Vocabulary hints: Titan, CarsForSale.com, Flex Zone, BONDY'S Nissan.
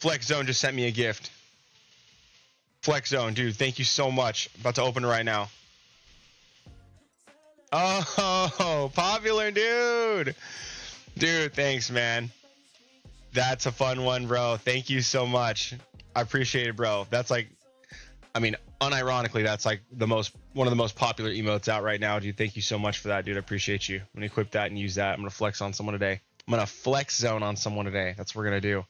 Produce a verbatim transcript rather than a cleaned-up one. Flex Zone just sent me a gift. Flex Zone, dude, thank you so much. About to open right now. Oh, popular, dude. Dude, thanks, man. That's a fun one, bro. Thank you so much. I appreciate it, bro. That's like, I mean, unironically, that's like the most, one of the most popular emotes out right now, dude. Thank you so much for that, dude. I appreciate you. I'm gonna equip that and use that. I'm gonna flex on someone today. I'm gonna flex zone on someone today. That's what we're gonna do.